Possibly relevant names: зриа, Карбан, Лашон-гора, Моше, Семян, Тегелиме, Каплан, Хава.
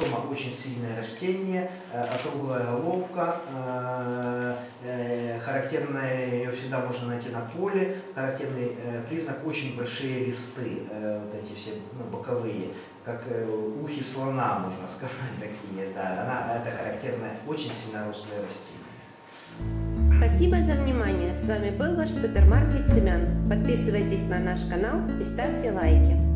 Ризома очень сильное растение, округлая головка, характерное, ее всегда можно найти на поле, характерный признак — очень большие листы, вот эти все, ну, боковые, как ухи слона, можно сказать, такие, да, это характерное, очень сильнорослое растение. Спасибо за внимание, с вами был ваш супермаркет Семян. Подписывайтесь на наш канал и ставьте лайки.